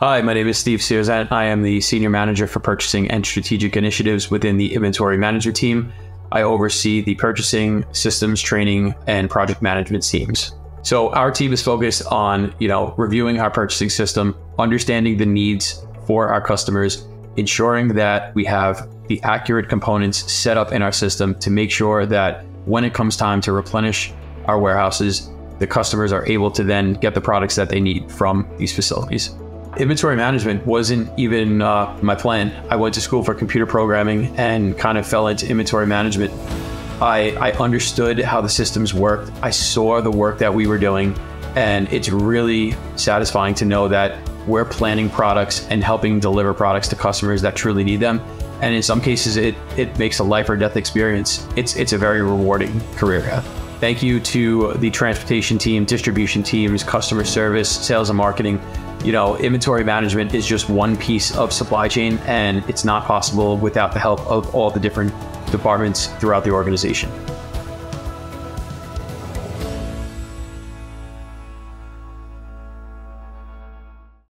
Hi, my name is Steven Sierzant. I am the Senior Manager for Purchasing and Strategic Initiatives within the Inventory Manager team. I oversee the purchasing, systems, training, and project management teams. So our team is focused on, reviewing our purchasing system, understanding the needs for our customers, ensuring that we have the accurate components set up in our system to make sure that when it comes time to replenish our warehouses, the customers are able to then get the products that they need from these facilities. Inventory management wasn't even my plan. I went to school for computer programming and kind of fell into inventory management. I understood how the systems worked. I saw the work that we were doing, and it's really satisfying to know that we're planning products and helping deliver products to customers that truly need them. And in some cases, it makes a life or death experience. It's a very rewarding career path. Thank you to the transportation team, distribution teams, customer service, sales and marketing. Inventory management is just one piece of supply chain, and it's not possible without the help of all the different departments throughout the organization.